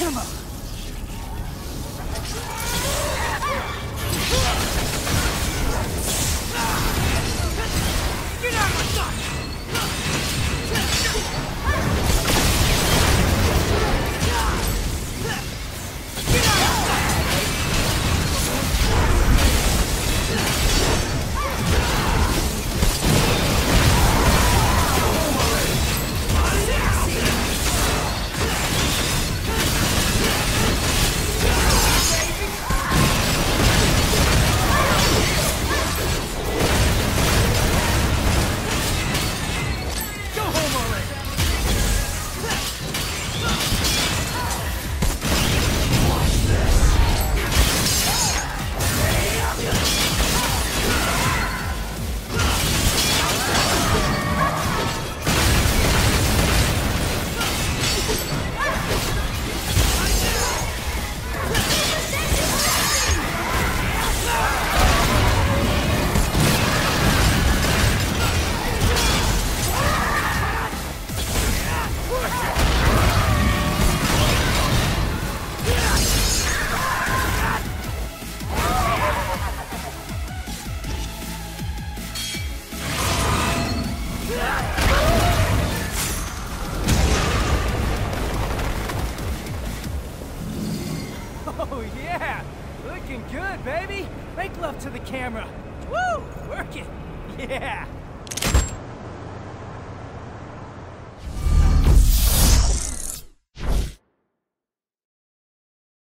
Come on. Get out of my sight! Oh yeah! Looking good, baby! Make love to the camera! Woo! Work it! Yeah!